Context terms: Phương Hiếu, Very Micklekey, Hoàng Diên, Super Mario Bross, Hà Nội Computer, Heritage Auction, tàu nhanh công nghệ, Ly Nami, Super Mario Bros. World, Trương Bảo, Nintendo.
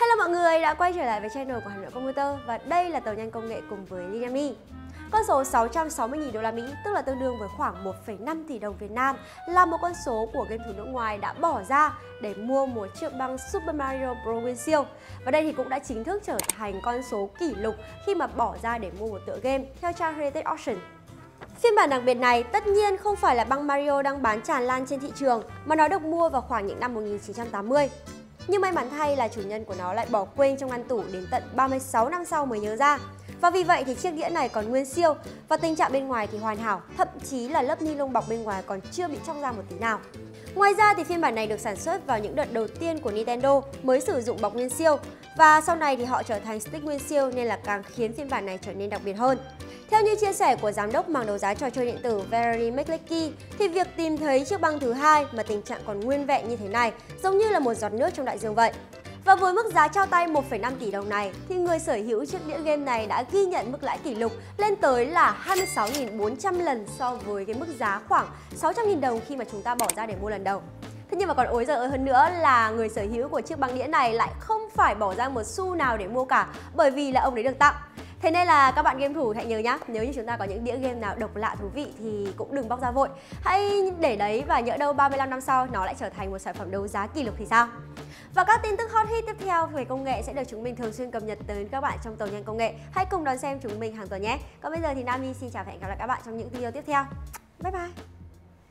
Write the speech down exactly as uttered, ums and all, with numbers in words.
Hello mọi người đã quay trở lại với channel của Hà Nội Computer và đây là tàu nhanh công nghệ cùng với Ly Nami. Con số sáu trăm sáu mươi nghìn đô la Mỹ, tức là tương đương với khoảng một phẩy năm tỷ đồng Việt Nam, là một con số của game thủ nước ngoài đã bỏ ra để mua một chiếc băng Super Mario Bros. World. Và đây thì cũng đã chính thức trở thành con số kỷ lục khi mà bỏ ra để mua một tựa game theo trang Heritage Auction. Phiên bản đặc biệt này tất nhiên không phải là băng Mario đang bán tràn lan trên thị trường mà nó được mua vào khoảng những năm một nghìn chín trăm tám mươi. Nhưng may mắn thay là chủ nhân của nó lại bỏ quên trong ngăn tủ đến tận ba mươi sáu năm sau mới nhớ ra. Và vì vậy thì chiếc đĩa này còn nguyên siêu và tình trạng bên ngoài thì hoàn hảo, thậm chí là lớp ni lông bọc bên ngoài còn chưa bị trong ra một tí nào. Ngoài ra thì phiên bản này được sản xuất vào những đợt đầu tiên của Nintendo mới sử dụng bọc nguyên siêu, và sau này thì họ trở thành stick nguyên siêu nên là càng khiến phiên bản này trở nên đặc biệt hơn. Theo như chia sẻ của giám đốc mảng đấu giá trò chơi điện tử Very Micklekey thì việc tìm thấy chiếc băng thứ hai mà tình trạng còn nguyên vẹn như thế này giống như là một giọt nước trong đại dương vậy. Và với mức giá trao tay một phẩy năm tỷ đồng này thì người sở hữu chiếc đĩa game này đã ghi nhận mức lãi kỷ lục lên tới là hai mươi sáu nghìn bốn trăm lần so với cái mức giá khoảng sáu trăm nghìn đồng khi mà chúng ta bỏ ra để mua lần đầu. Thế nhưng mà còn ối giời ơi hơn nữa là người sở hữu của chiếc băng đĩa này lại không phải bỏ ra một xu nào để mua cả, bởi vì là ông ấy được tặng. Thế nên là các bạn game thủ hãy nhớ nhá, nếu như chúng ta có những đĩa game nào độc lạ thú vị thì cũng đừng bóc ra vội. Hãy để đấy và nhỡ đâu ba mươi lăm năm sau nó lại trở thành một sản phẩm đấu giá kỷ lục thì sao? Và các tin tức hot hit tiếp theo về công nghệ sẽ được chúng mình thường xuyên cập nhật tới các bạn trong tàu nhanh công nghệ. Hãy cùng đón xem chúng mình hàng tuần nhé. Còn bây giờ thì Nami xin chào và hẹn gặp lại các bạn trong những video tiếp theo. Bye bye!